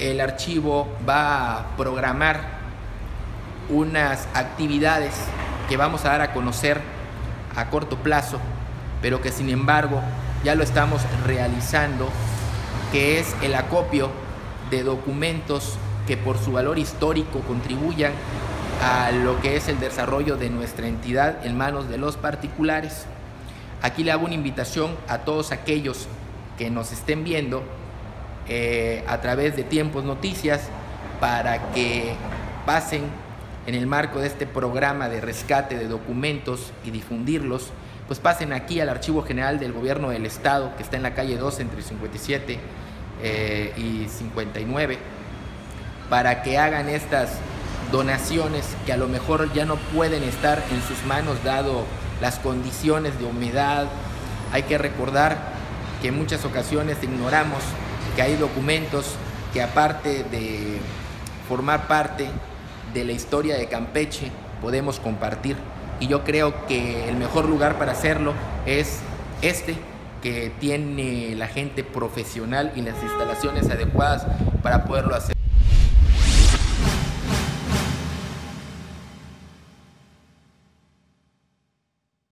el archivo va a programar unas actividades que vamos a dar a conocer a corto plazo, pero que sin embargo ya lo estamos realizando, que es el acopio de documentos que por su valor histórico contribuyan a lo que es el desarrollo de nuestra entidad en manos de los particulares. Aquí le hago una invitación a todos aquellos que nos estén viendo a través de Tiempos Noticias para que pasen en el marco de este programa de rescate de documentos y difundirlos, pues pasen aquí al Archivo General del Gobierno del Estado, que está en la calle 2 entre 57 y 59, para que hagan estas donaciones que a lo mejor ya no pueden estar en sus manos dado las condiciones de humedad. Hay que recordar que en muchas ocasiones ignoramos que hay documentos que, aparte de formar parte de la historia de Campeche, podemos compartir. Y yo creo que el mejor lugar para hacerlo es este, que tiene la gente profesional y las instalaciones adecuadas para poderlo hacer.